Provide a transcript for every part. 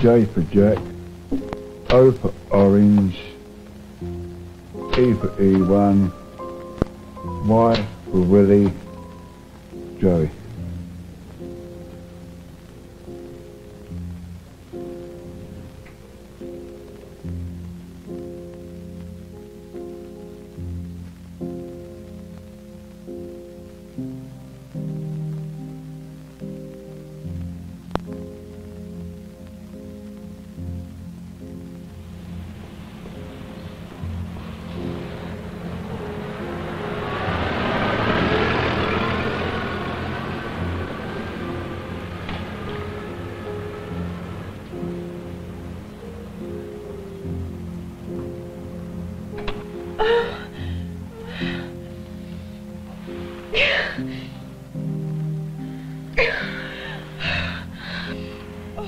J for Jack, O for Orange, E for E1, Y for Willie, Joey.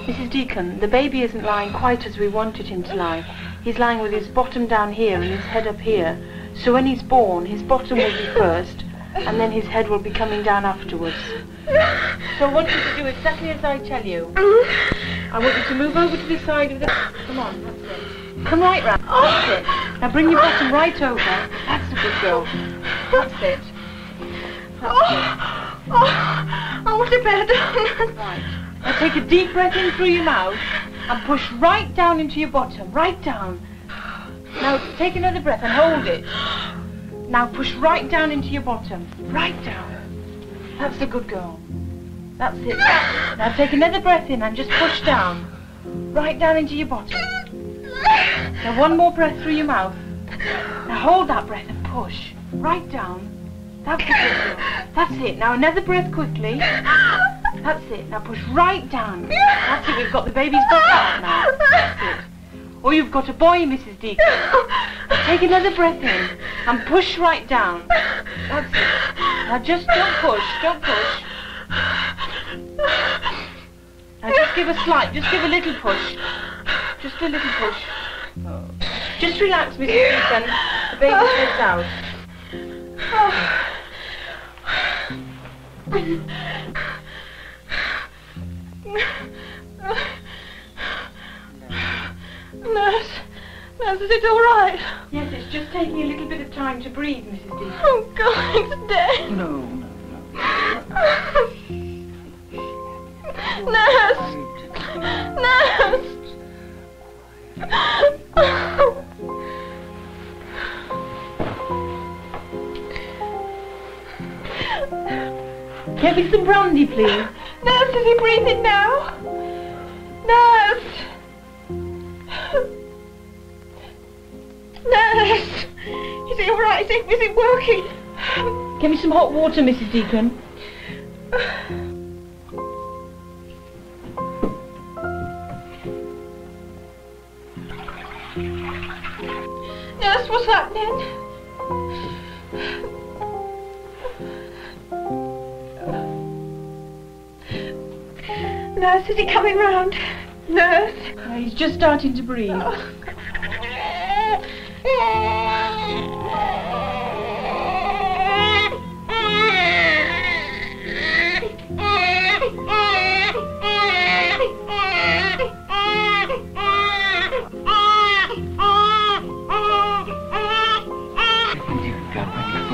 Mrs. Deacon, the baby isn't lying quite as we wanted him to lie. He's lying with his bottom down here and his head up here. So when he's born, his bottom will be first, and then his head will be coming down afterwards. So I want you to do exactly as I tell you. I want you to move over to the side of the... Come on, that's it. Come right round. That's it. Now bring your bottom right over. That's a good girl. That's it. That's it. I want a bed. Right. Now take a deep breath in through your mouth and push right down into your bottom, right down. Now take another breath and hold it. Now push right down into your bottom, right down. That's a good girl. That's it. Now take another breath in and just push down, right down into your bottom. Now one more breath through your mouth. Now hold that breath and push, right down. That's a good girl. That's it. Now another breath quickly. That's it. Now push right down. That's it. We've got the baby's butt out now. That's it. Or you've got a boy, Mrs. Deacon. Take another breath in and push right down. That's it. Now just don't push. Don't push. Now just give a slight. Just give a little push. Just a little push. Oh. Just relax, Mrs. Deacon. The baby's butt out. Oh. Nurse, is it all right? Yes, it's just taking a little bit of time to breathe, Mrs. Deacon. Oh, God, it's dead. No. Nurse! Get me some brandy, please. Nurse, is he breathing now? Nurse! Nurse! Is he all right? Is it working? Get me some hot water, Mrs. Deacon. Nurse, what's happening? Nurse, is he coming round? Nurse? Oh, he's just starting to breathe. Oh.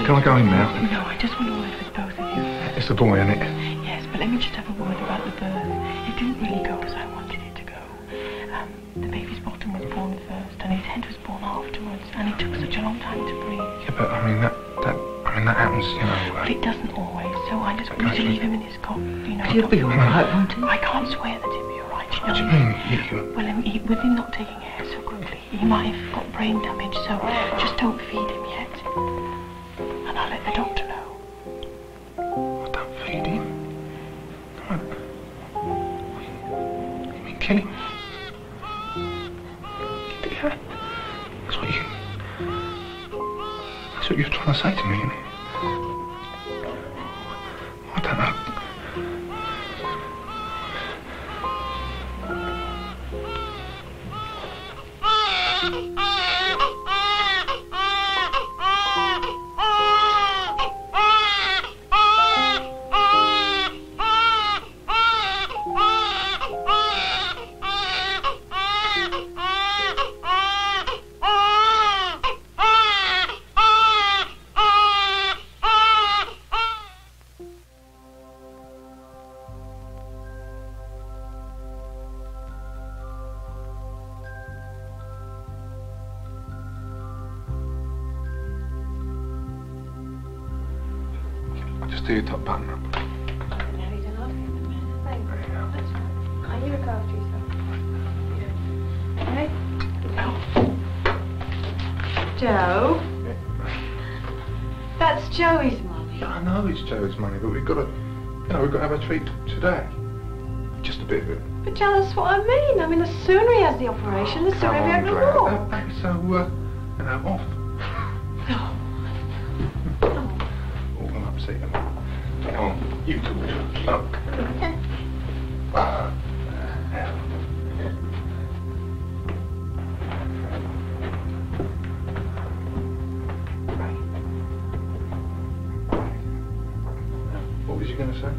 Can I go in now? No, I just want to word with both of you. It's the boy, isn't it? Yes, but let me just have a word about the birth. It didn't really go as I wanted it to go. The baby's bottom was born first, and his head was born afterwards, and it took such a long time to breathe. Yeah, but I mean that happens, you know. But it doesn't always. So I just want to leave him in his cot, you know. He'll be all right, won't he? I can't swear that he'll be all right, you know. What do you mean? Well, with him not taking air so quickly, he might have got brain damage. So just don't feed him yet, and I'll let the doctor know. Well, don't feed him. Come on. Kill him. That's what you're trying to say to me, isn't it? I don't stay top pan. I need to go after yourself. Okay. Joe. That's Joey's money. I know it's Joey's money, but we've got to have a treat today. Just a bit of it. But Joe, that's what I mean. I mean, the sooner he has the operation, the sooner he'll be able to walk. So, off. No. Oh, I'm upset. Come on, you two. Look. What was you going to say?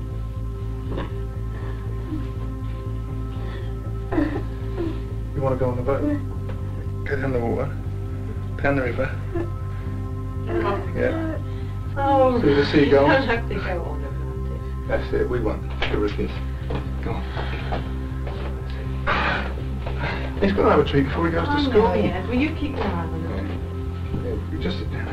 You want to go on the boat? Get in the water. Down the river. Yeah. Oh, see the seagulls? I don't have to go on the boat. That's it, we want to risk this. Go on. He's got to have a treat before he goes to school. Oh, yeah. Well, you keep going on the boat. Yeah. Just sit down.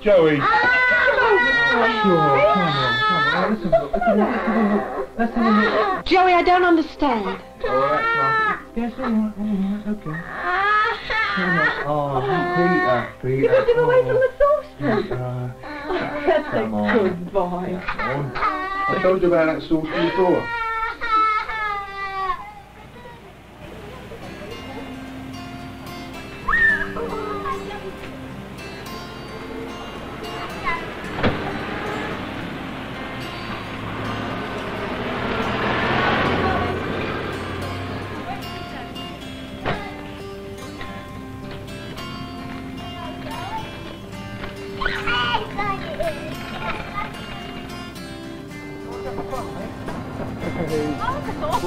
Joey! Come on. Joey, I don't understand. Alright, yes, alright, okay. Oh, Peter. You got him away from the saucepan. That's a good boy. I told you about that saucepan before.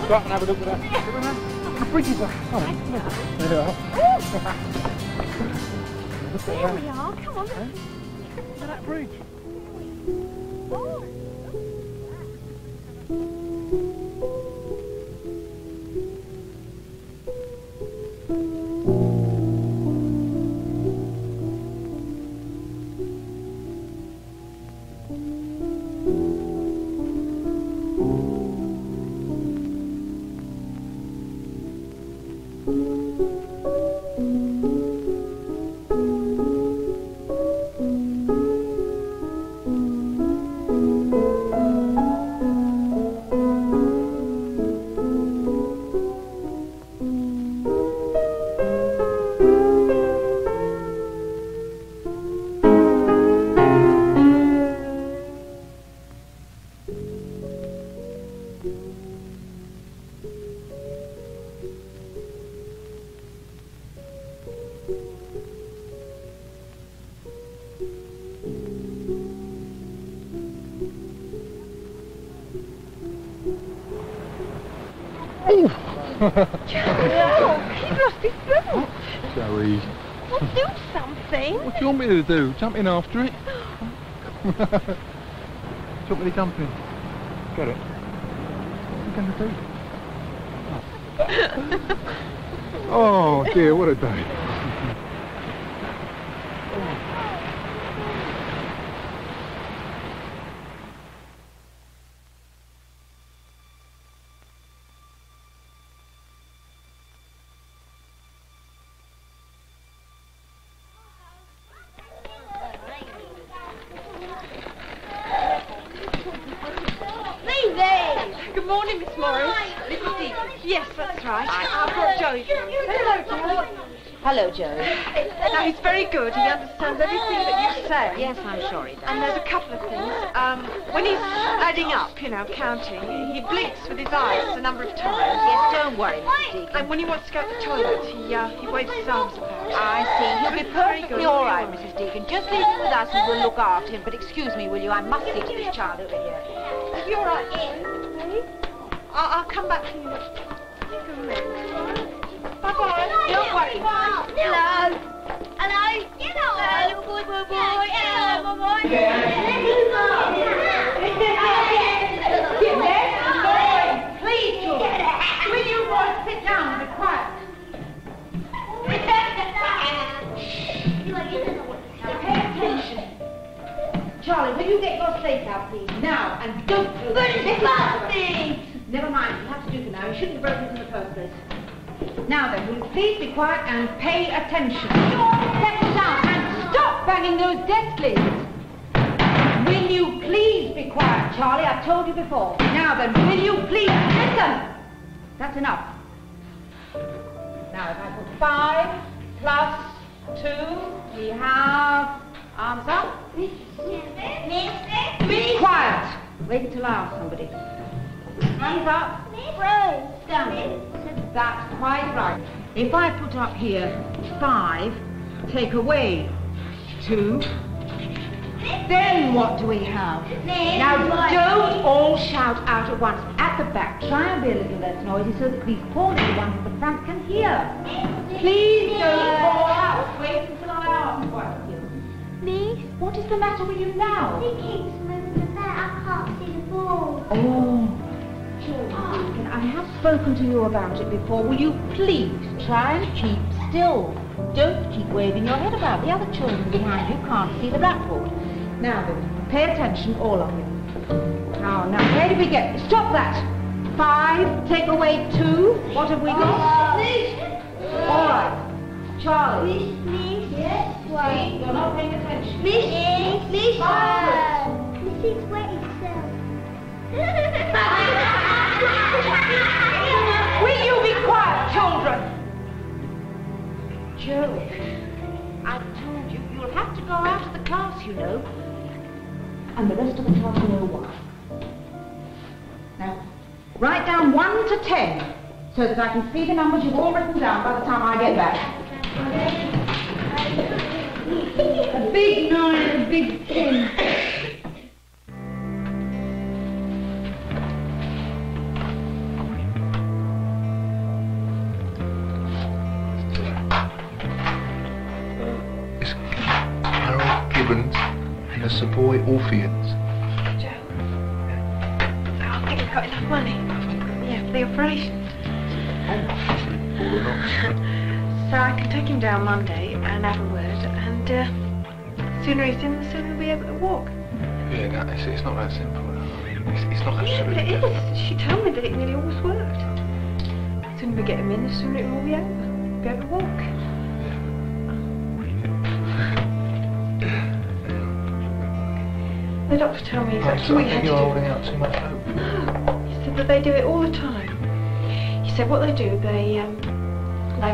Stop and have a look at that. Yeah. The bridges are fine. There you are. There we are, come on. Hey? Look at that bridge. Oh. He's lost his boot. Joey. Well, do something. What do you want me to do? Jump in after it? Do you want me to jump in? Got it. What are you going to do? Oh dear, what a day. Yes, that's right. I've got Joey. Hello, Joey. Hello, Joey. Now, he's very good. He understands everything that you say. Yes, I'm sure he does. And there's a couple of things. When he's adding up, you know, counting, he blinks with his eyes a number of times. Yes, don't worry, Mr. Deacon. And when he wants to go to the toilet, he waves his arms about. I see. He'll be perfectly all right, Mrs. Deacon. Just leave him with us and we'll look after him. But excuse me, will you? I must see to this child over here. If you're all right, I'll come back to you. Bye-bye. Don't worry. Hello. Hello. Hello, boy, boy, boy. Hello, boy, boy. Get please, George. Will you boys sit down and be quiet? Pay attention. Charlie, will you get your sleep out, please? Now, and don't do this. Never mind, you'll have to do for now. You shouldn't have broken it in the first place. Now then, will you please be quiet and pay attention? Let down and stop banging those desk lids. Will you please be quiet, Charlie? I've told you before. Now then, will you please listen? That's enough. Now, if I put 5 plus 2, we have arms up. Be quiet. Wait until I ask somebody. Hands up. Right. Down. That's quite right. If I put up here 5, take away 2, then what do we have? Now don't all shout out at once. At the back, try and be a little less noisy so that these poor little ones at the front can hear. Please don't call out. Wait until I ask one of you. Me? What is the matter with you now? The king's moving about. I can't see the ball. Oh. I have spoken to you about it before. Will you please try and keep still? Don't keep waving your head about. The other children behind you can't see the blackboard. Now then, pay attention, all of you. Now, where did we get? Stop that! 5, take away 2. What have we got? All right. Charlie. Miss. Yes. Wait. You're not paying attention. Miss. Miss. Mrs. Wait. Will you be quiet, children? Joey, I told you, you'll have to go out of the class, you know. And the rest of the class know why. Now, write down 1 to 10, so that I can see the numbers you've all written down by the time I get back. A big 9 and a big 10. A boy Orpheans. Joe, I think I've got enough money. Yeah, for the operation. All or not. So I can take him down Monday and have a word, and sooner he's in, the sooner we'll be able to walk. Yeah, no, it's not that simple. It's not absolutely. Yeah, but it is. She told me that it nearly always worked. The sooner we get him in, the sooner it will be over. We'll be able to walk. The doctor told me exactly what you had to do. I think you're holding out too much hope. No, he said that they do it all the time. He said what they do, they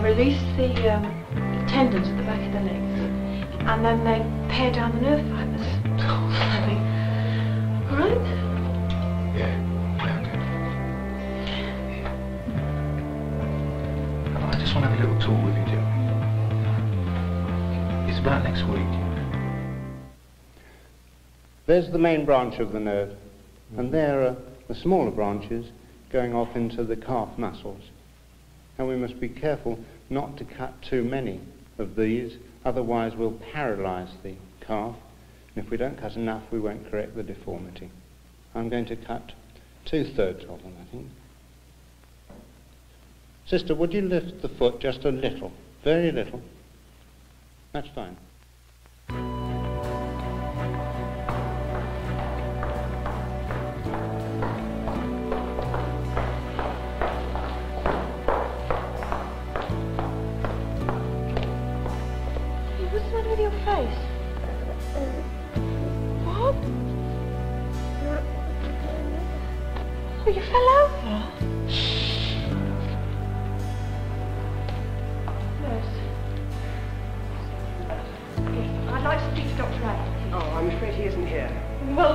release the tendons at the back of the legs, and then they pare down the nerve fibres. All right? Yeah, okay. I just want to have a little talk with you, Joe. It's about next week. There's the main branch of the nerve, and there are the smaller branches going off into the calf muscles. And we must be careful not to cut too many of these, otherwise we'll paralyze the calf. And if we don't cut enough, we won't correct the deformity. I'm going to cut 2/3 of them, I think. Sister, would you lift the foot just a little? Very little. That's fine.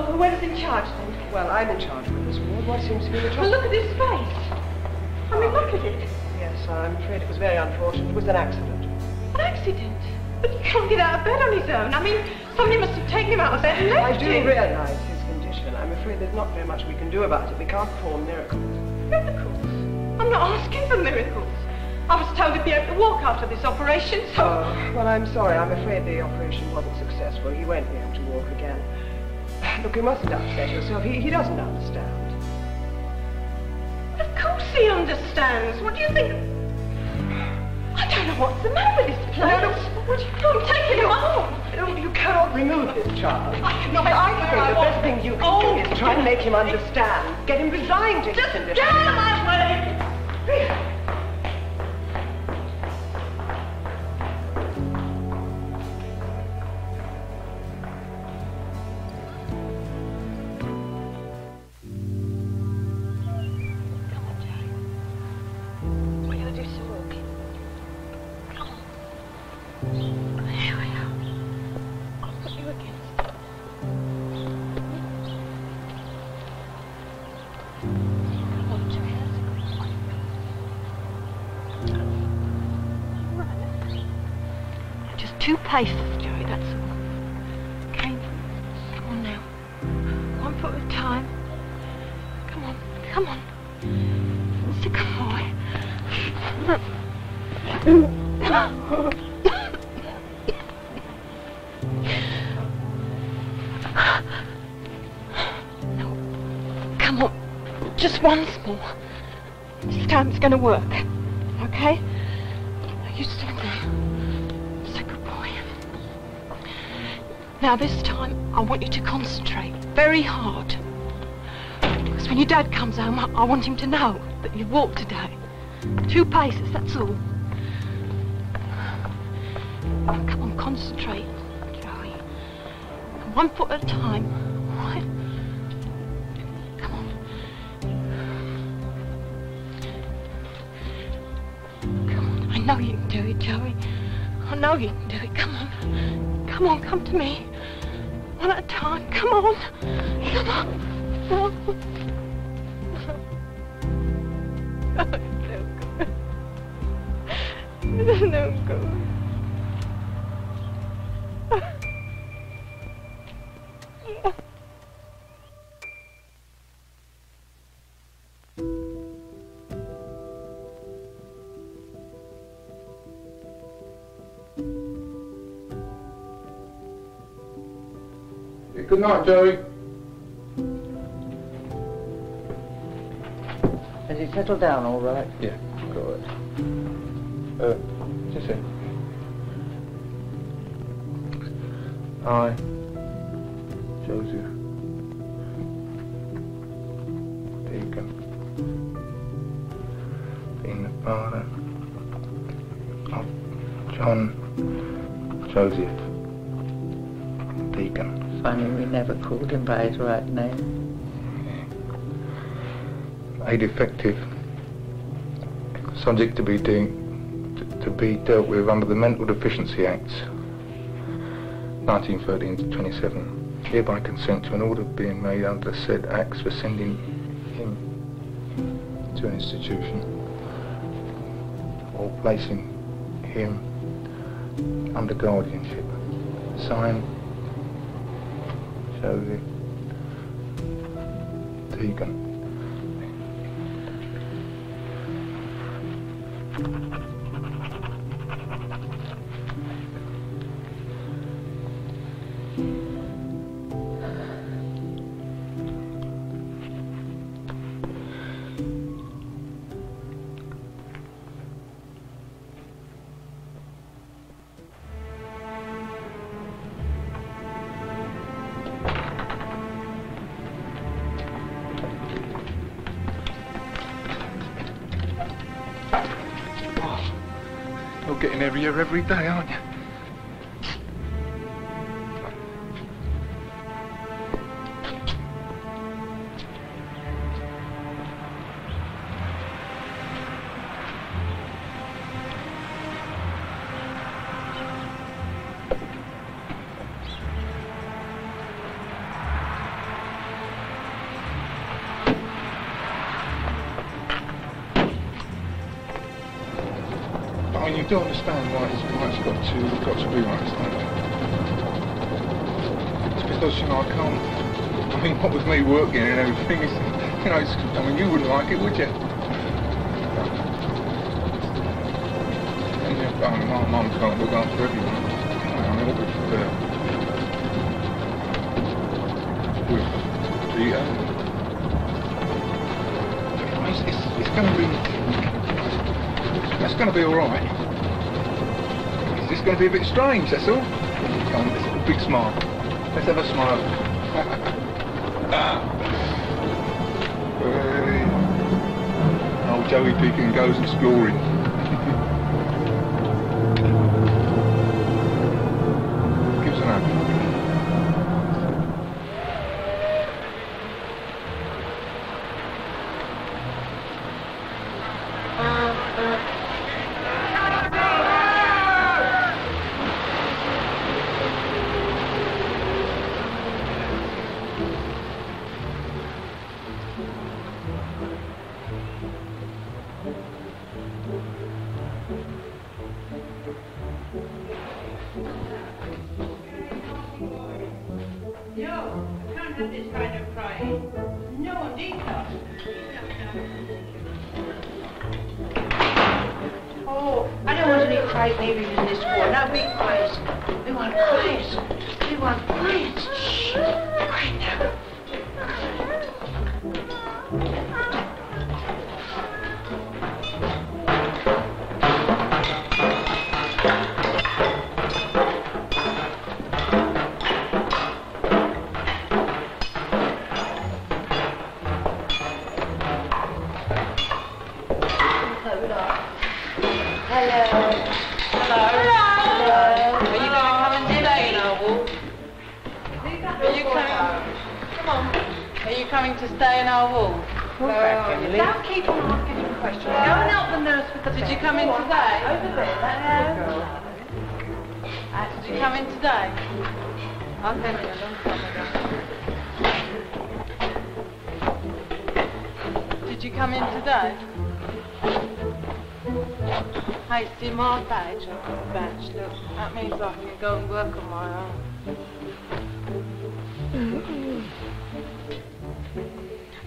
Well, who would have been charged then? Well, I'm in charge with this ward. What seems to be the trouble? Well, look at this face. I mean, look at it. Yes, I'm afraid it was very unfortunate. It was an accident. An accident? But he can't get out of bed on his own. I mean, somebody must have taken him out of bed and left him. I do realise his condition. I'm afraid there's not very much we can do about it. We can't perform miracles. Miracles? I'm not asking for miracles. I was told he'd be able to walk after this operation, so... well, I'm sorry. I'm afraid the operation wasn't successful. He won't be able to walk again. Look, you mustn't upset yourself. He doesn't understand. Well, of course he understands. What do you think? I don't know what's the matter with this place. No, I'm taking him on. No, you cannot remove this child. I cannot. I think the best thing you can do is try and make him understand. Get him resigned to his condition. Just down my way! Two paces, Joey, that's all. Okay, come on now. One foot at a time. Come on, come on. Stick a boy. No, come on. Just once more. This time it's going to work. Okay? You stand there. Now, this time, I want you to concentrate very hard. Because when your dad comes home, I want him to know that you've walked today. 2 paces, that's all. Come on, concentrate, Joey. 1 foot at a time, all right? Come on. Come on, I know you can do it, Joey. I know you can do it, come on. Come on, come to me. One at a time. Come on. Come on. Come on. Oh, it's no good. It's no good. Good night, Joey. Has he settled down all right? Yeah, good. Just a sec. I, Joseph Deacon, being the father of John Joseph Deacon. Funny, we never called him by his right name. A defective, subject to be dealt with under the Mental Deficiency Acts, 1913-27. Hereby consent to an order being made under said acts for sending him to an institution or placing him under guardianship. Signed, Joey Deacon. You're getting heavier every day, aren't you? and you do understand why his wife's got to be like this, don't you? It's because, you know, I can't, I mean, what with me working and everything, is, you know, it's, I mean, you wouldn't like it, would you? And, you know, I mean, my mum can't look after everyone. I mean, it's going to be, that's going to be all right. It's just going to be a bit strange, that's all. Come on, let's have a big smile. Let's have a smile. Old Joey Deacon goes exploring. Gives an hand.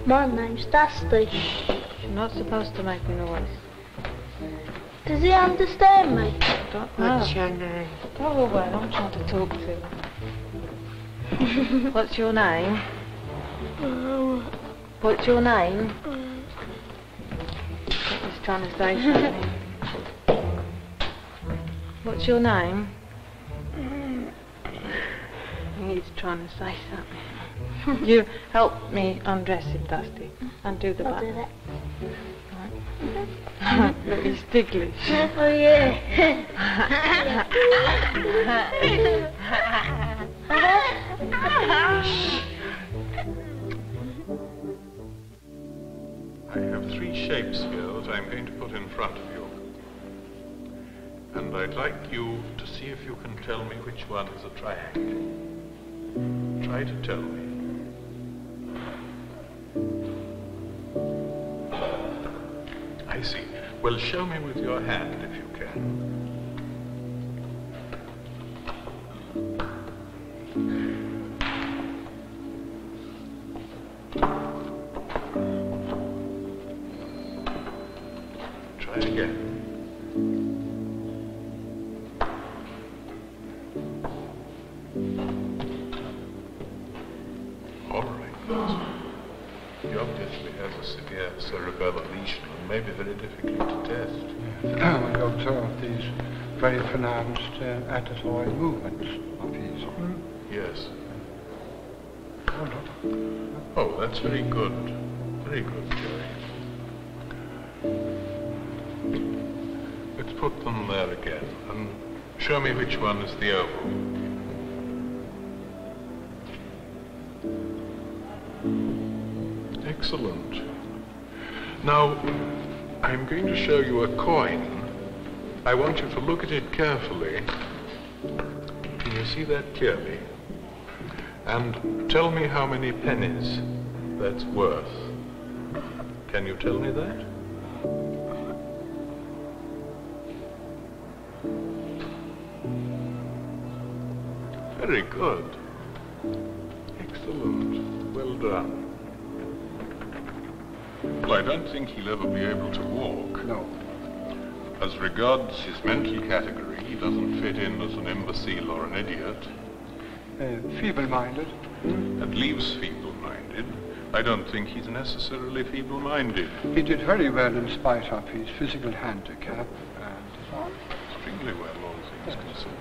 My name's Dusty. You're not supposed to make a noise. Does he understand me? I don't know. What's your name? Oh, well, I'm trying to talk to him. What's your name? What's your name? He's trying to say something. What's your name? He's trying to say something. You help me undress him, Dusty, and do the back. I'll do that. Right. Look, he's ticklish. Oh, yeah. I have three shapes here that I'm going to put in front of you. And I'd like you to see if you can tell me which one is a triangle. Try to tell me. I see. Well, show me with your hand if you can. Try again. All right. He obviously has a severe cerebellar lesion and may be very difficult to test. Yes. We observe these very pronounced adenoid movements of his. Yes. Oh, that's very good. Very good, Jerry. Let's put them there again and show me which one is the oval. Excellent. Now, I'm going to show you a coin. I want you to look at it carefully. Can you see that clearly? And tell me how many pennies that's worth. Can you tell me that? Very good. Excellent. Well done. Well, I don't think he'll ever be able to walk. No. As regards his mental category, he doesn't fit in as an imbecile or an idiot. Feeble-minded. That leaves feeble-minded. I don't think he's necessarily feeble-minded. He did very well in spite of his physical handicap and so on. Extremely well, all things concerned.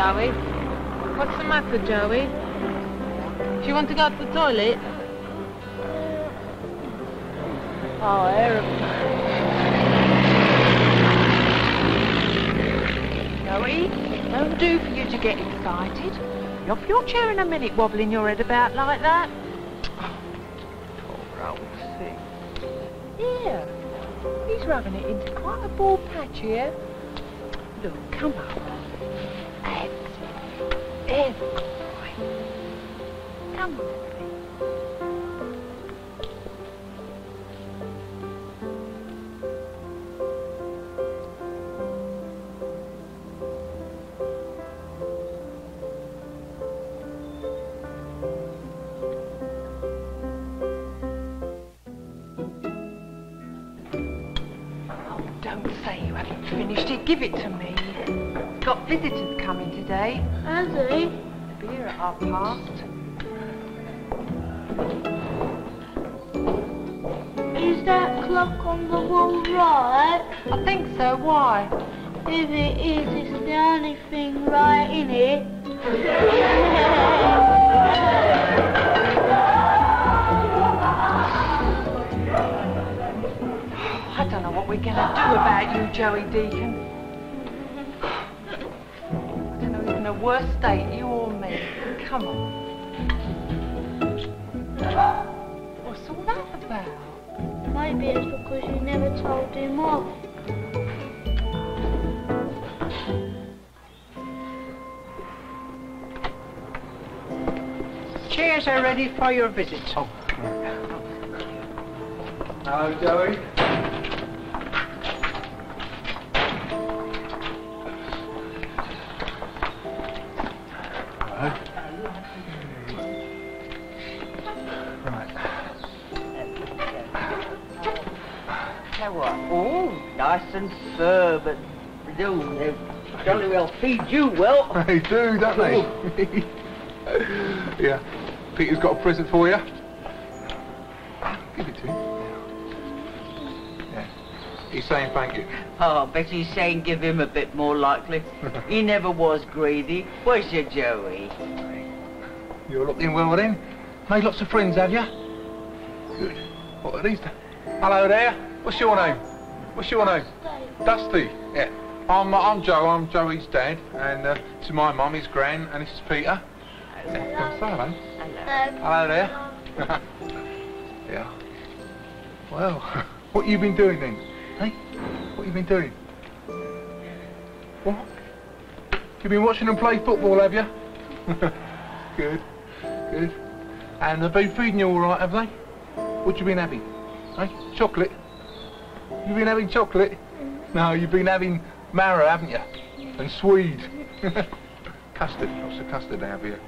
Joey? What's the matter, Joey? Do you want to go to the toilet? Oh, aeroplane. Joey, it won't do for you to get excited. You're off your chair in a minute, wobbling your head about like that. Oh, poor old thing. Yeah, he's rubbing it into quite a bald patch here. Look, come on. Come on. Oh, don't say you haven't finished it. Give it to me. Got visitors coming today. Has he? They'll be here at 1:30. Is that clock on the wall right? I think so. Why? If it is, it's the only thing right in it. I don't know what we're going to do about you, Joey Deacon. I don't know who's in a worse state, you or me. Come on. What's all that about? Maybe it's because you never told him off. Chairs are ready for your visit. Oh. Hello, Joey. Nice and firm and blue. They jolly well feed you well. They do, don't they? Yeah. Peter's got a present for you. Give it to him. Yeah. He's saying thank you. Oh, I bet he's saying give him a bit more likely. He never was greedy, was you, Joey? You're looking well with him. Made lots of friends, have you? Good. What are these? Hello there. What's your name? What's your name? Dusty. Yeah. I'm Joe. I'm Joey's dad. And to my mum, his gran, and this is Peter. Hello. Yeah. Hello. Hello there. Yeah. Well, what you been doing then? Hey? What you been doing? What? You been watching them play football, have you? Good. Good. And they've been feeding you all right, have they? What you been having? Hey? Chocolate? You've been having chocolate? No, you've been having marrow, haven't you? And swede. custard. Lots of custard now for you.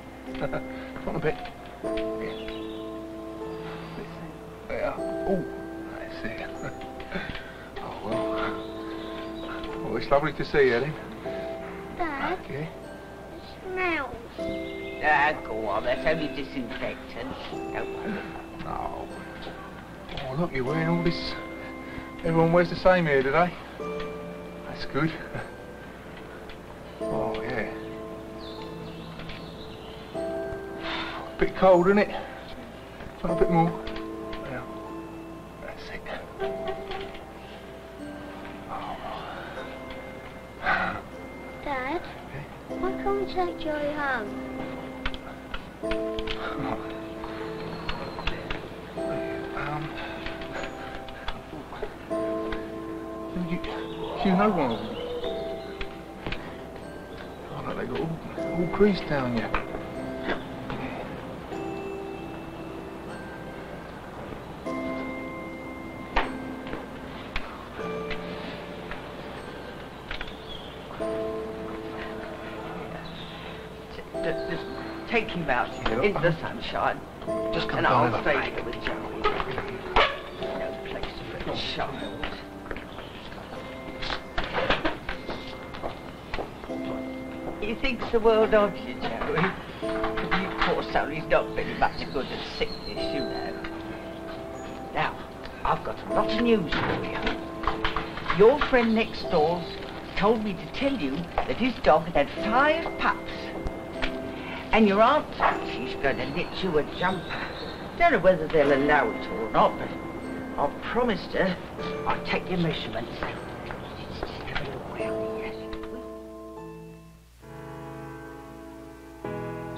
Want a bit? Yeah. There you are. Oh, that's it. Oh, well. Well, it's lovely to see you, Ellie. Dad? Okay. It smells. Go on, that's only disinfectant. Don't worry. Oh. Oh, look, you're wearing all this. Everyone wears the same here today. That's good. Oh, yeah. A bit cold, isn't it? A bit more. Yeah. That's it. Oh. Dad, yeah? Why can't we take Joey home? You know one of them. Oh, no, they got all creased down here. Just take him out here in the sunshine. Just come and I'll stay here with Joey. No place for a child. He thinks the world of you, Joey. You poor soul, he's not very much good at sickness, you know. Now, I've got a lot of news for you. Your friend next door's told me to tell you that his dog had 5 pups. And your aunt, she's going to knit you a jumper. Don't know whether they'll allow it or not, but I've promised her I'll take your measurements.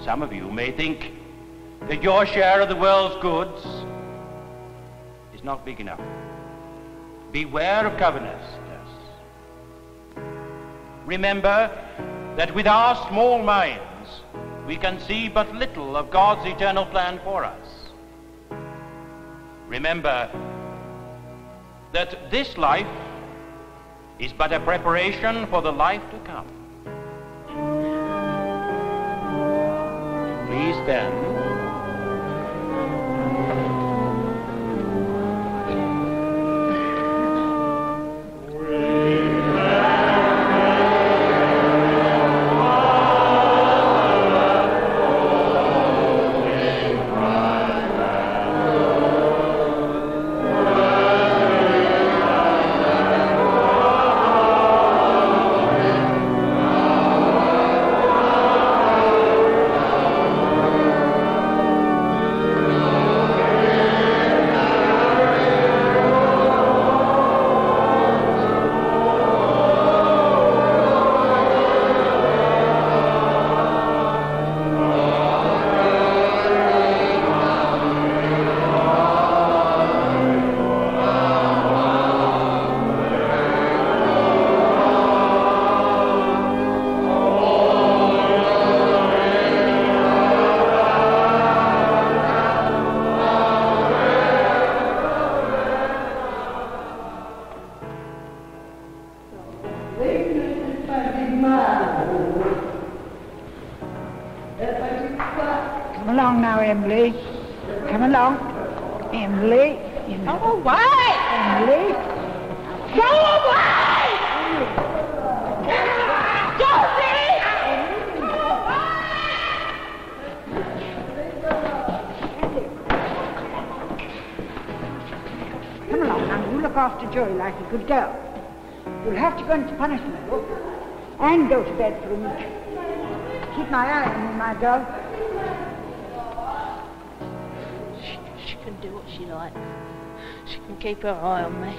Some of you may think that your share of the world's goods is not big enough. Beware of covetousness. Remember that with our small minds, we can see but little of God's eternal plan for us. Remember that this life is but a preparation for the life to come. Please stand. Good girl. You'll have to go into punishment and go to bed for a week. Keep my eye on you, my girl. She can do what she likes. She can keep her eye on me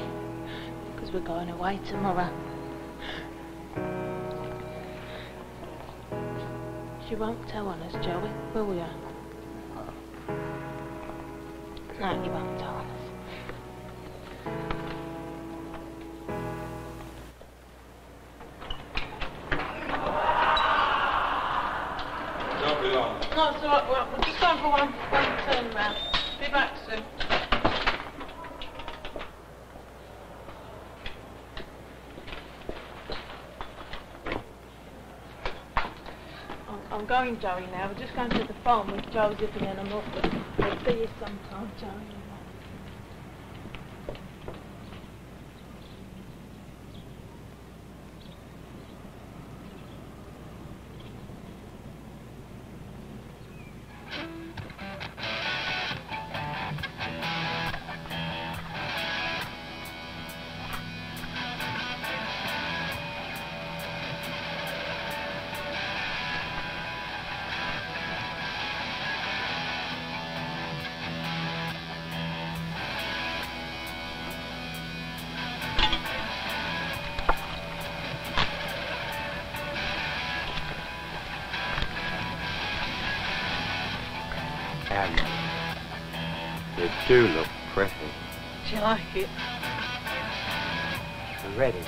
because we're going away tomorrow. She won't tell on us, Joey, will we? No, you won't tell on us. No, it's all right. Well, we're just going for one turn round. Be back soon. I I'm going, Joey, now. We're just going to the phone with Joe zipping in and awkward. I'll see you sometime, Joey. You do look pretty. Do you like it? I'm ready.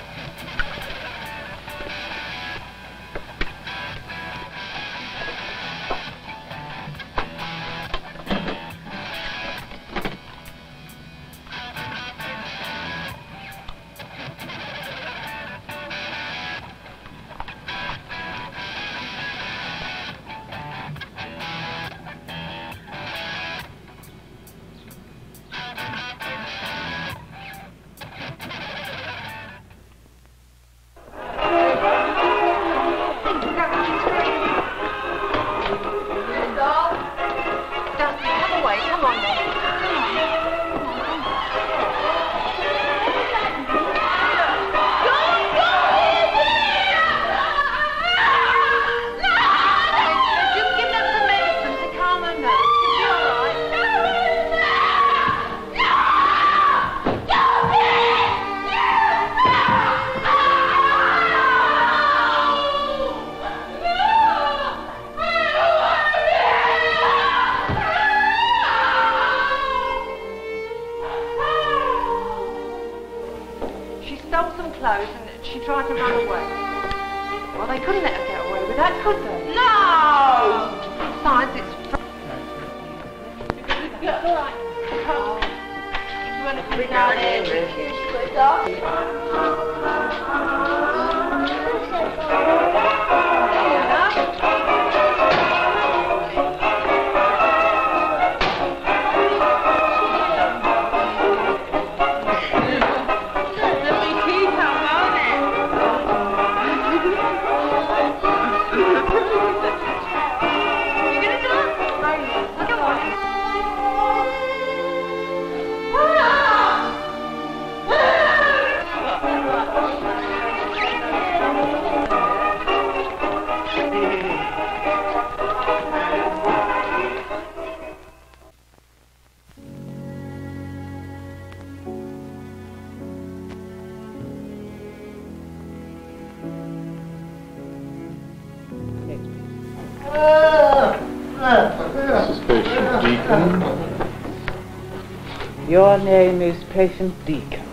Your name is Patient Deacon.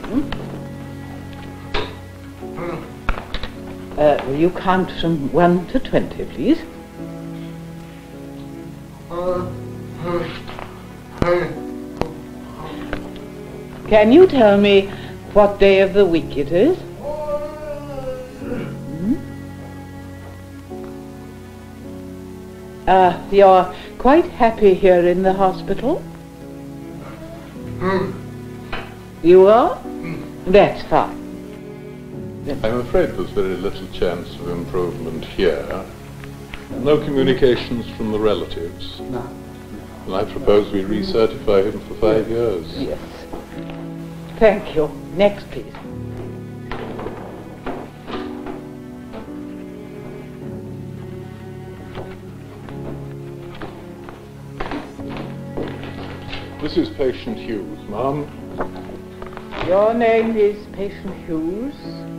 Will you count from 1 to 20, please? Can you tell me what day of the week it is? You're quite happy here in the hospital? You are? That's fine. I'm afraid there's very little chance of improvement here. No communications from the relatives. No. And I propose we recertify him for 5 years. Yes. Thank you. Next, please. This is Patient Hughes, ma'am. Your name is Patient Hughes?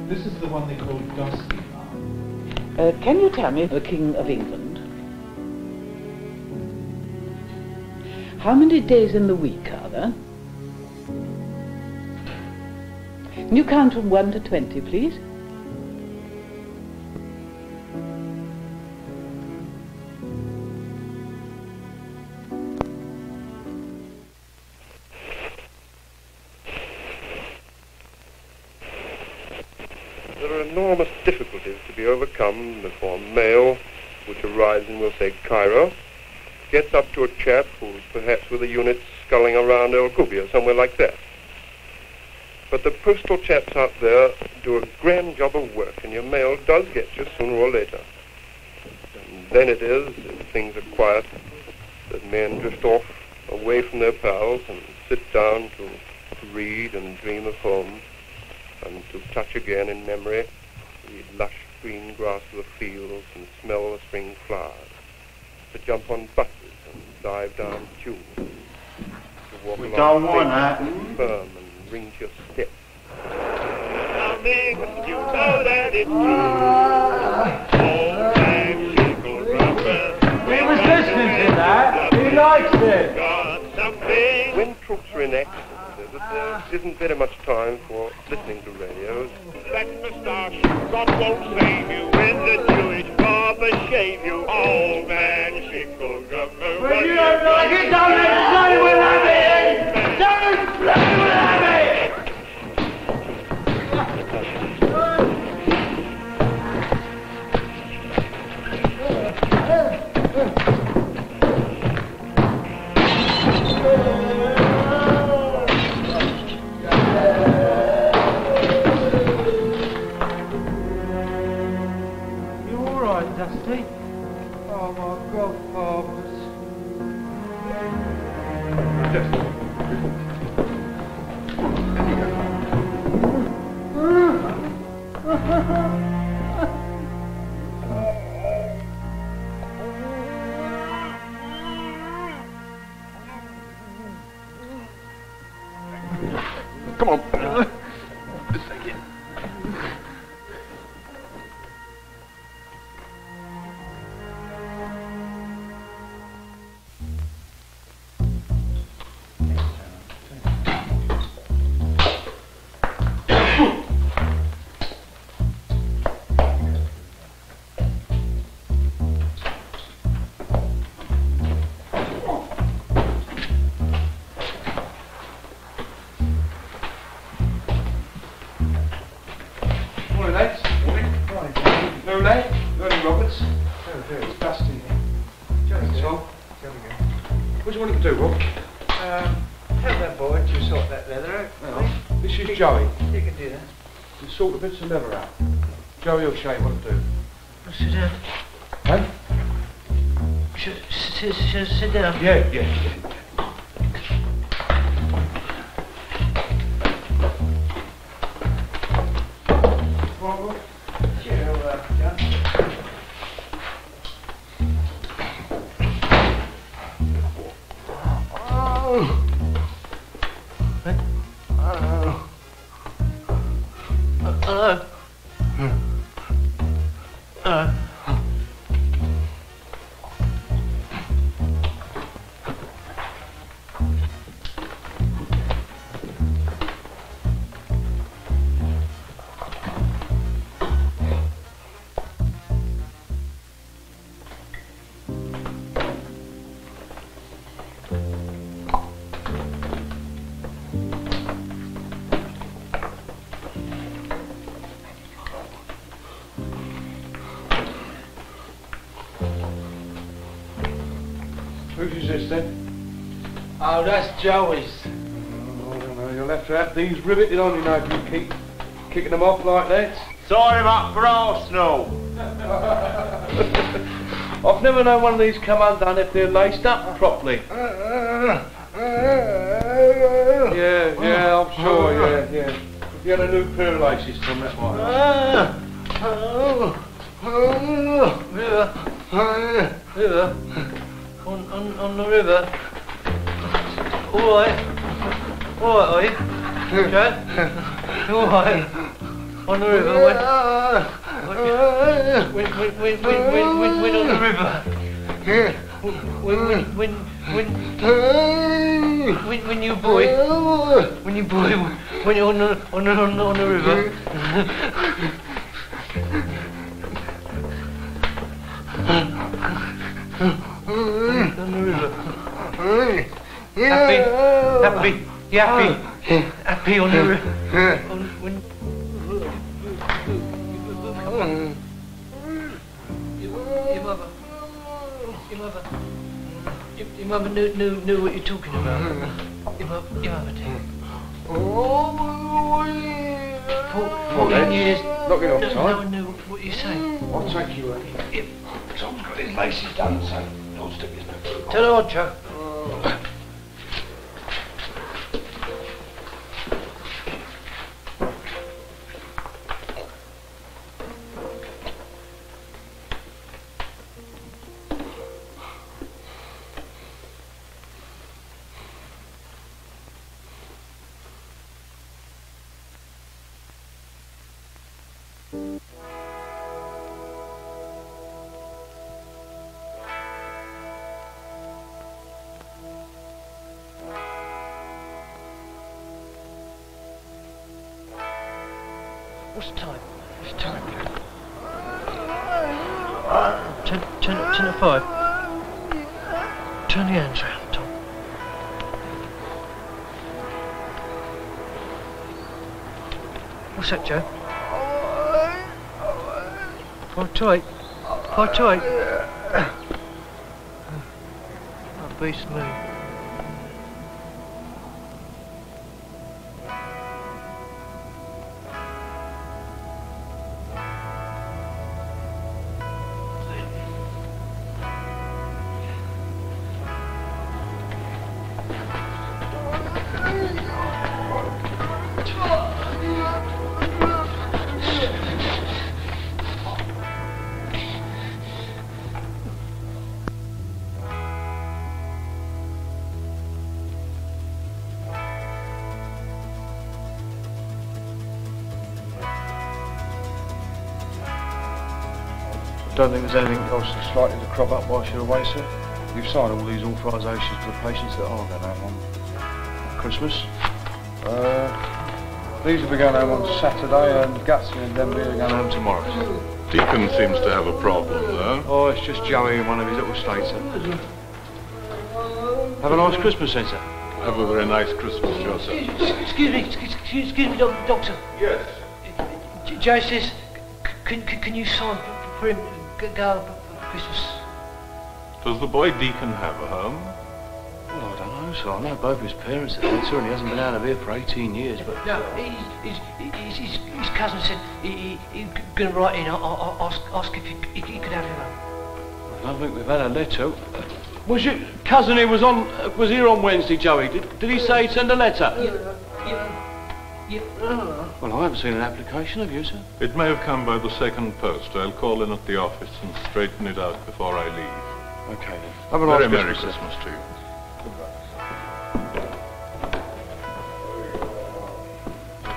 This is the one they call Dusty, ma'am. Can you tell me the King of England? How many days in the week are there? Can you count from 1 to 20, please? which arrives in, we'll say, Cairo, gets up to a chap who's perhaps with a unit sculling around El Kubi or somewhere like that. But the postal chaps out there do a grand job of work, and your mail does get you sooner or later. And then it is, if things are quiet, that men drift off away from their pals and sit down to read and dream of home, and to touch again in memory the lush green grass of the fields and smell the spring flowers, to jump on buses and dive down tubes, to walk along firm and ring to your steps. How big you know that it's true? We was listening to that. He likes it. When troops are in action, there isn't very much time for listening to radios. That moustache, God won't save you. When the Jewish barber shave you, old man, Shickle Gumbo. When you don't like it, don't let it bloody well have it! Don't bloody well have Dusty. Oh, my God, Father. Dusty. Come on. Joey. You can do that. You sort the bits of leather out. Joey will show you what to do. I'll sit down. Hey? Should I sit down? Yeah. Oh, that's Joey's. No, you'll have to have these riveted on, you know, if you keep kicking them off like that. Sign him up for Arsenal. I've never known one of these come undone if they're laced up properly. Yeah, I'm sure, yeah. If you had a new pair of laces from that one. River. On the river. All right, Joe. All right, on the river. When on the river. When you boy, on the river. On the river. Happy on the river. Your mother. mother knew what you're talking about. Your mother did. Poor legs. Not going off time. No one knew what you're saying. I'll take you out. Tom's got his laces done, so don't stick his nose. Tell her, Joe. What's the time? What's the time? 10:05. Turn the hands round, Tom. What's that, Joe? 5 to 8. 5 to 8. That beats me. I don't think there's anything else that's likely to crop up whilst you're away, sir. You've signed all these authorisations for the patients that are going home on Christmas. These will be going home on Saturday, and Gutsy and Denby are going home tomorrow. Deacon seems to have a problem, though. Oh, it's just Joey in one of his little states, sir. Have a nice Christmas, then, sir. Have a very nice Christmas, sir. Excuse me, Doctor. Yes? Joe says, can you sign for him? Go Christmas. Does the boy Deacon have a home? Well, I don't know, so I know both his parents are there, and he hasn't been out of here for 18 years, but... No, his cousin said he was going to write in, ask if he could have him home. I don't think we've had a letter. Was your cousin who was here on Wednesday, Joey? Did he say he'd send a letter? Yeah. Well, I haven't seen an application, have you, sir? It may have come by the second post. I'll call in at the office and straighten it out before I leave. Okay, then. Have a very Merry Christmas to you. Goodbye.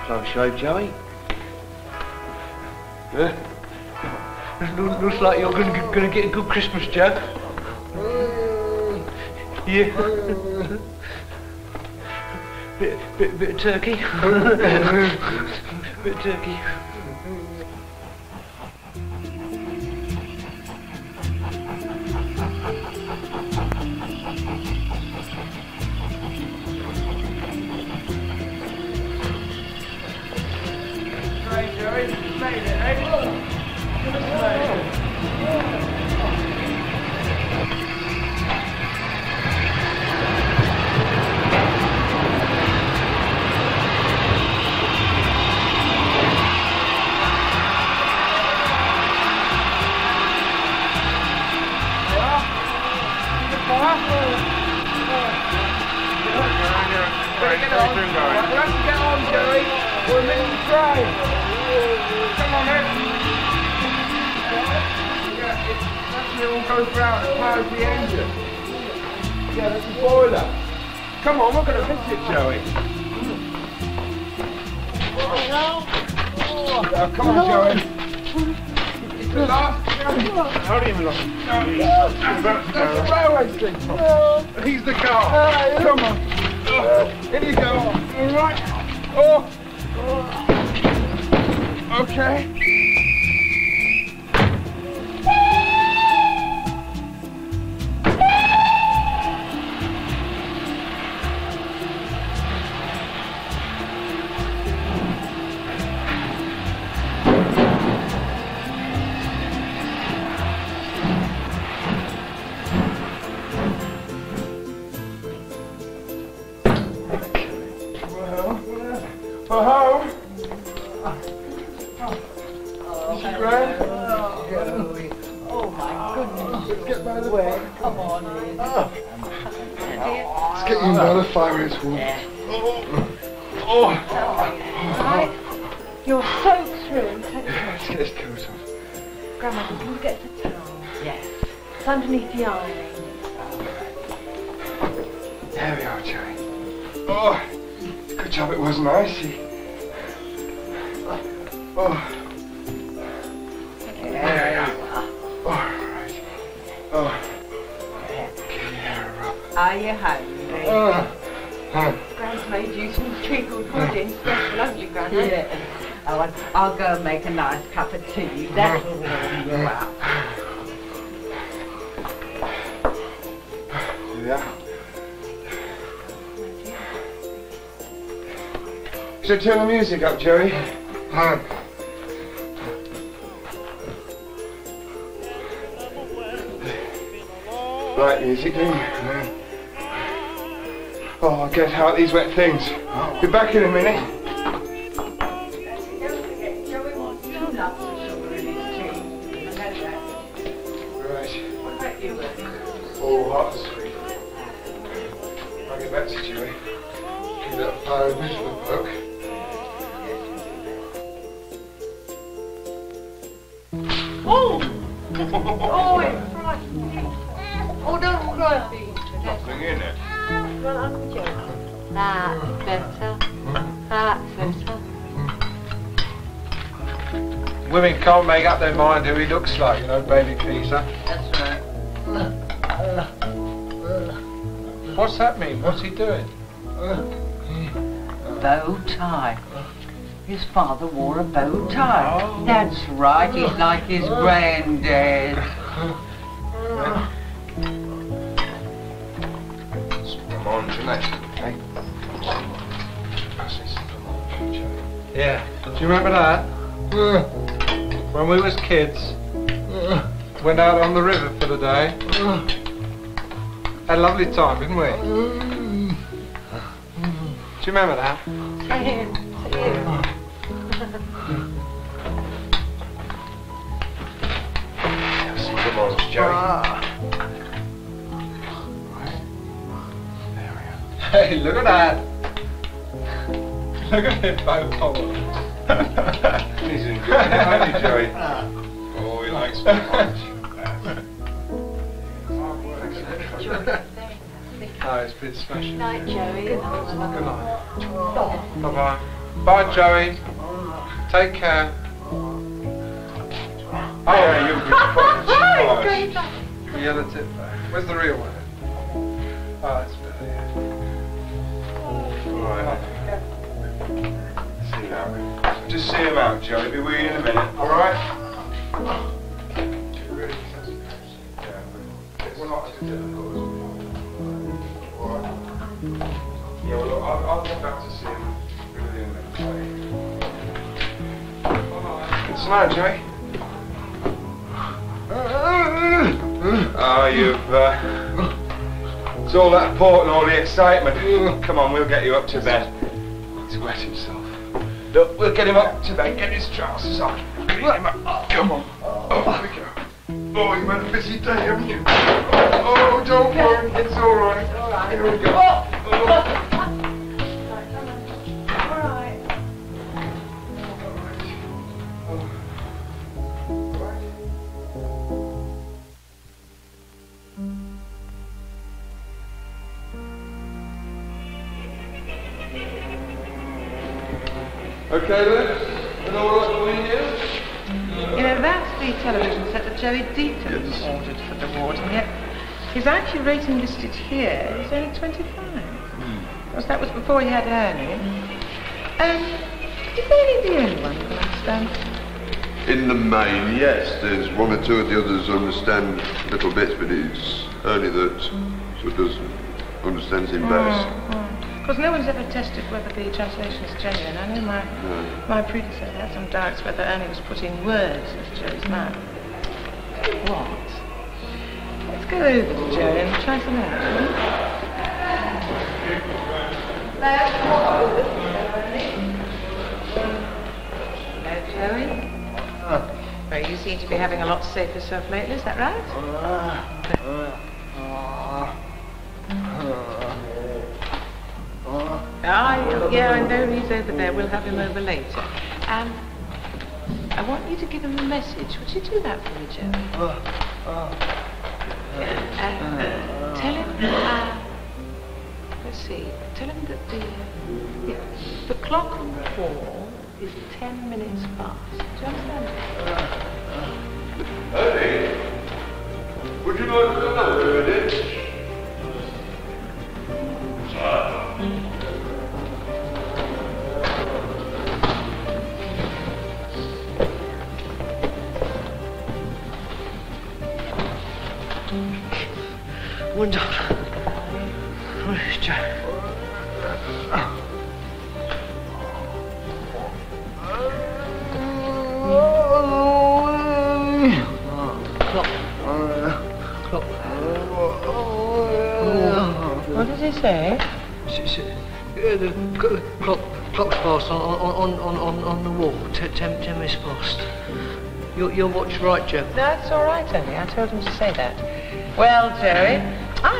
Close shave, Joey. Yeah? Looks like you're going to get a good Christmas, Joe. Yeah. Bit of turkey. Bit of turkey. Right, Jerry, you made it, eh? Come on, we're going to fix it, Joey. Oh, come on, Joey. It's the last Joey. Hold him along. That's the railway thing. He's the car. Come on. In you go. All right. Oh. Okay. Hello? Oh, is she grand? Oh my goodness. Get by the way. Come on in. Let's get you by the fire. You're so through. Let's get his coat off. Grandma, did you get the towel? Yes. It's underneath the ironing. There we are, Joey. Oh, good job it wasn't icy. Oh. There we are. Alright. Oh. Are you hungry? Gran's made you some treacle pudding. Special, haven't you, Gran? Yeah. Oh, I'll go and make a nice cup of tea. That will warm you up. Yeah. So turn the music up, Joey. Right music, then. Oh, I get out these wet things. Be back in a minute. Joey wants 2 lumps of sugar in his tea. I know that. Right. What about you, Ernie? Oh, hot and sweet. I'll get back to Joey. Give that fire a bit of a look. Oh, it frightens me. Oh, don't cry, please. Nothing in it. Well, I'm joking. That's better. That's better. Women can't make up their mind who he looks like, you know, baby Peter. That's right. What's that mean? What's he doing? Bow tie. His father wore a bow tie. Oh. That's right, he's like his granddad. Come on, Jeanette. Okay. Yeah. Do you remember that? When we was kids, went out on the river for the day. Had a lovely time, didn't we? Do you remember that? Yeah. Joey. There we are. Hey, look at that! Look at him, bow collar. He's enjoying it, Joey. Oh, he likes me much. No, it's been smashing. Good night, Joey. Good night. Bye-bye. Bye, Joey. Take care. Oh, yeah, you'll be surprised. You'll be yellow tip back. Where's the real one? Oh, it's better, yeah. Alright. See you out. Just see him out, Joey. Be with you in a minute, alright? We're not as difficult as we are. Alright. Yeah, well, I'll go back to see him with you in a minute. Alright. Good smile, Joey. Oh, you've... it's all that port and all the excitement. Come on, we'll get you up to bed. He's wet himself. Look, we'll get him up to bed. Get his trousers on. Get him up. Come on. Off we go. Oh, you've had a busy day, haven't you? Oh, don't worry. It's all right. Here we go. Okay, Liz, is all right for me here? You know, that's the television set that Joey Deacon ordered for the ward, and yet his IQ rating listed here is only 25. Because that was before he had Ernie. Is Ernie the only one that understands? In the main, yes. There's one or two of the others understand little bits, but it's Ernie that sort of understands him best. Because no one's ever tested whether the translation is genuine. I know my predecessor had some doubts whether Ernie was putting words into Joey's mouth. What? Let's go over to Joey and try some out. Hello. You seem to be having a lot to say for yourself lately, is that right? Yeah, I know he's over there. We'll have him over later. I want you to give him a message. Would you do that for me, Joey? Tell him, let's see, tell him that the clock on the wall is 10 minutes past. Do you understand? Ernie, would you like another minute? Wonderful. What does he say? The clock's past on the wall. 10 minutes past. Your watch, right, Joe? No, it's all right, Ernie. I told him to say that. Well, Joey,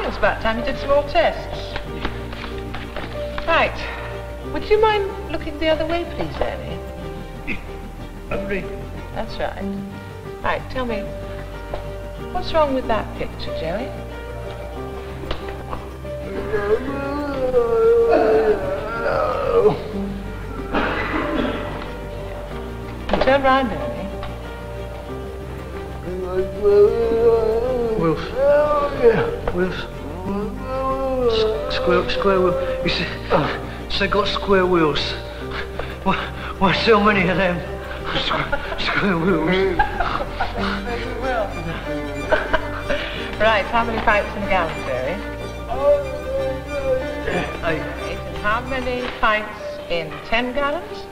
it was about time you did some more tests. Right. Would you mind looking the other way, please, Ernie? Ernie. That's right. Right, tell me, what's wrong with that picture, Joey? Turn round, Ernie. Wilf. Wilf. Square wheel. You see, they got square wheels. Why so many of them? Square wheels. Right, how many pints and gallons, Ernie? 8. And how many pints in 10 gallons?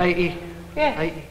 18. Yeah. 18.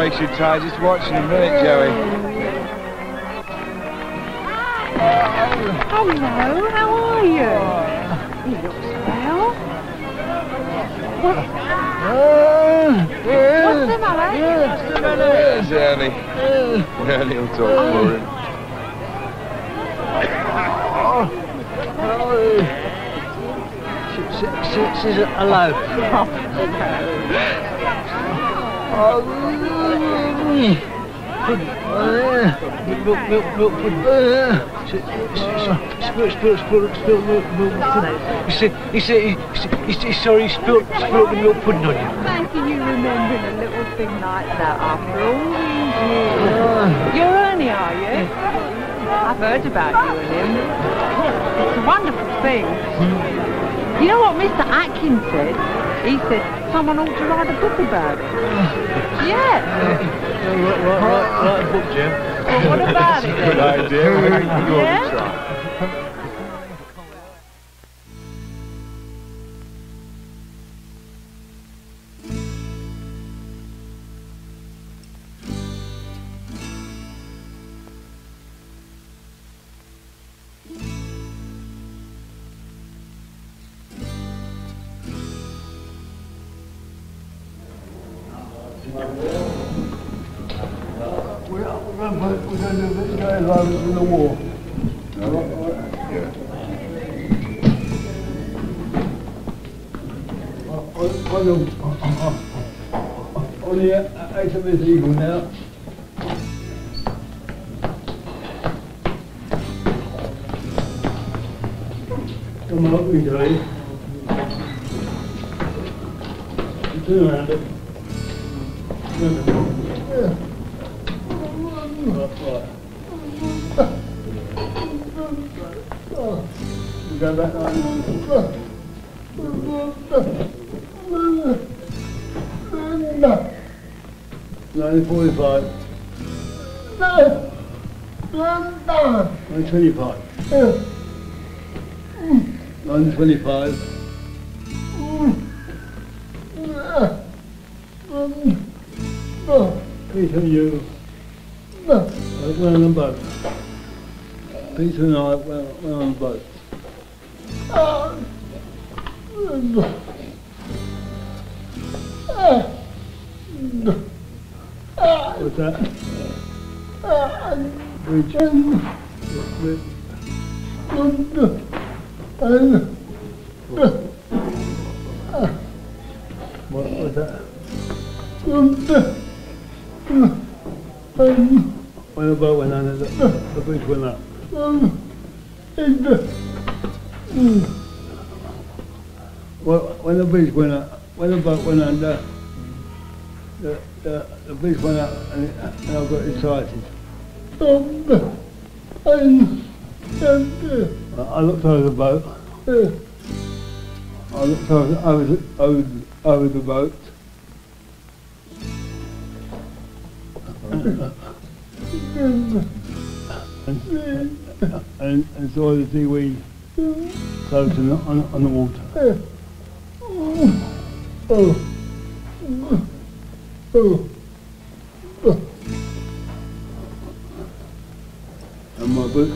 Makes you tired just watching a minute, Joey. Hello, how are you? You look swell. What's the matter? Yes, Ernie. Ernie will talk for him. She's alone. He sorry, spilled the milk pudding on you. How can you remember a little thing like that after all these years? You're Ernie, are you? I've heard about you and him. It's a wonderful thing. You know what Mr. Atkins said? He said someone ought to write a book about it. Yeah. Write a book, Jim. Well, what about it? Good idea. Yeah? On the water. Yeah. Oh. Oh. Oh. Oh. And my boot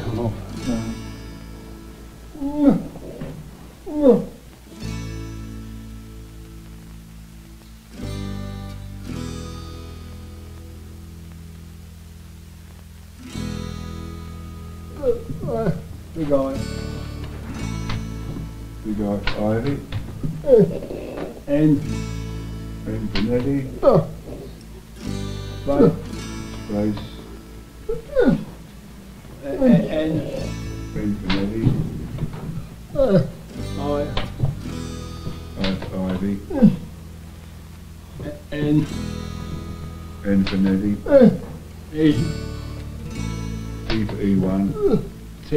come off. Yeah. Oh. Oh. We're going. We got Ivy and Benetti, Grace, and Ben Benetti, Ivy, and Ben Benetti, T for E1, T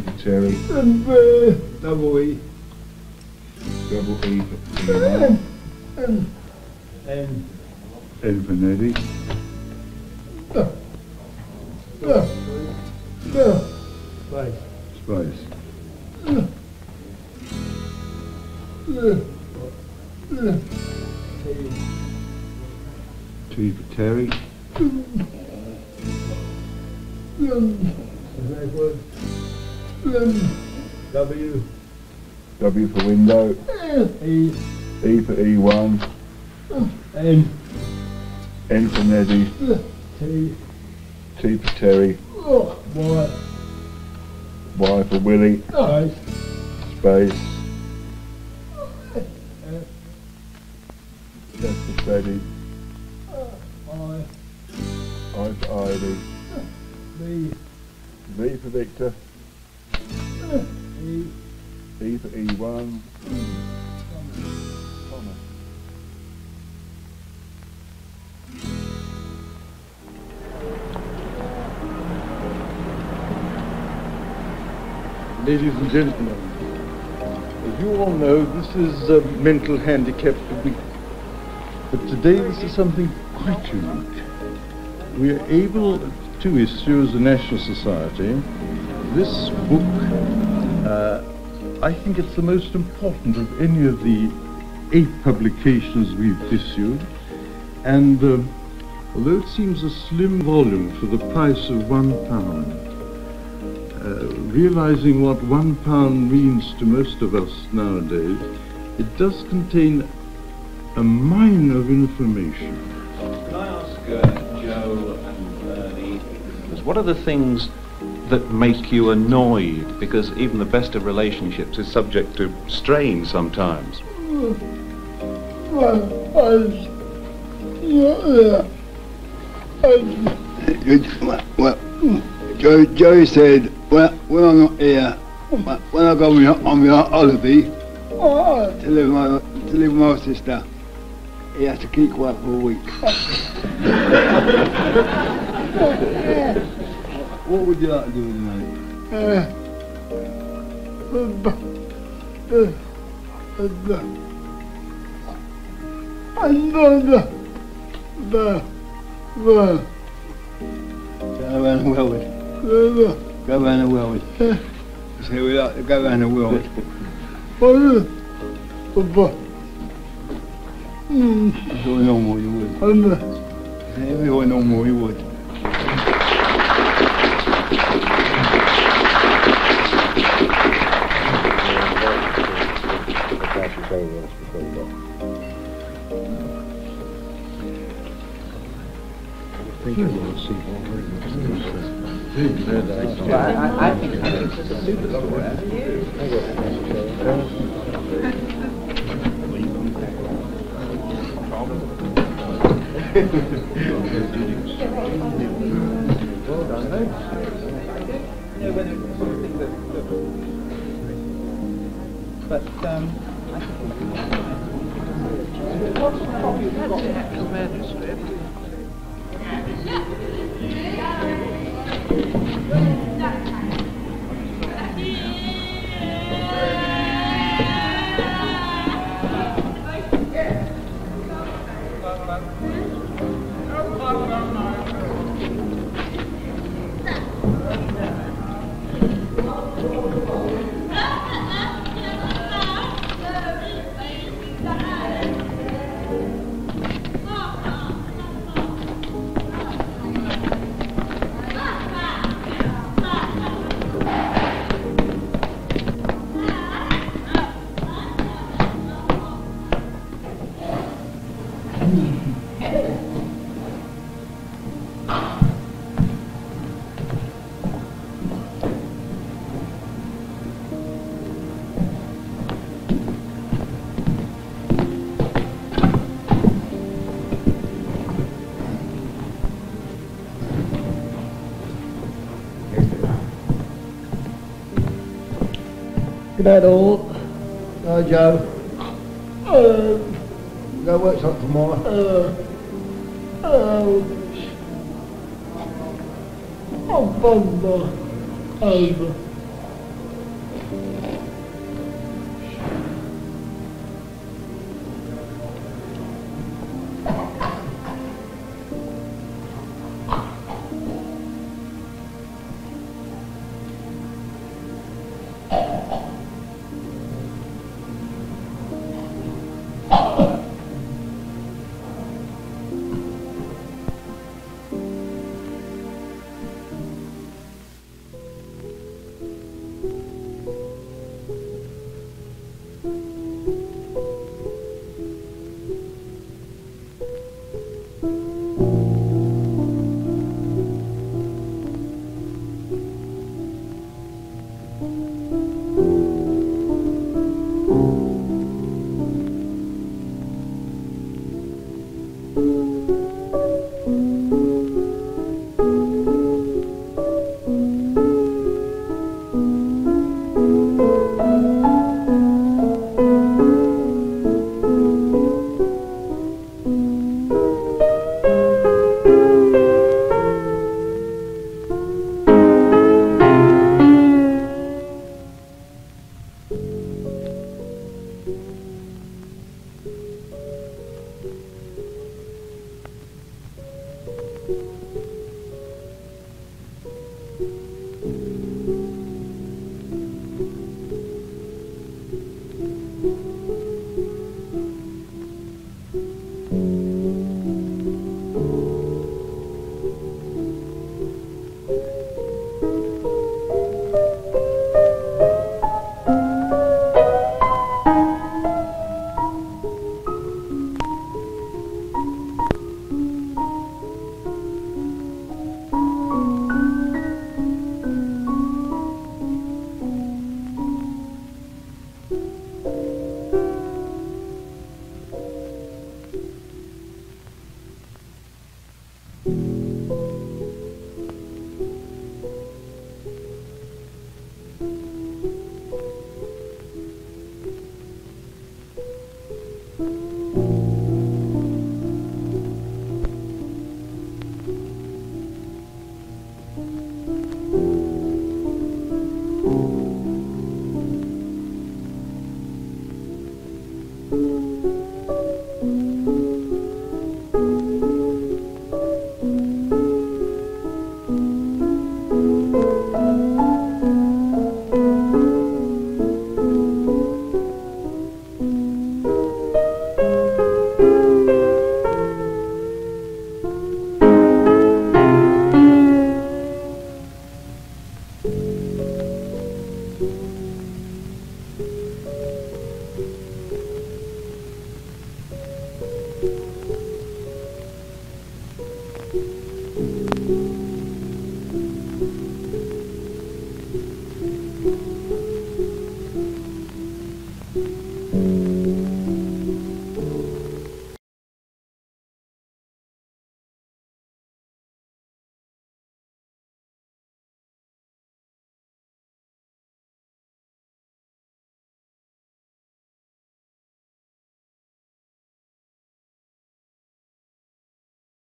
for Terry, double E. Double E for E1. And N for Neddy. Space. T for Terry. W for window, E for E1, N for Neddy, T for Terry, Y for Willie, space, F for Freddy, I for Ivy, V for Victor, E for E1, comma. Ladies and gentlemen, you all know this is a mental handicap week. But today this is something quite unique. We are able to issue as a National Society this book. I think it's the most important of any of the 8 publications we've issued. And although it seems a slim volume for the price of £1, realizing what £1 means to most of us nowadays, it does contain a mine of information. Can I ask Joe and Ernie, what are the things that make you annoyed? Because even the best of relationships is subject to strain sometimes. Joey said, when I'm not here, when I go on my holiday to live with my sister, he has to keep quiet for a week. What would you like to do with the night? Go around the world. See, we like to go around the world. If you were normal, you would. If you were normal, you would. Good night all. Hi Joe. Go work something tomorrow.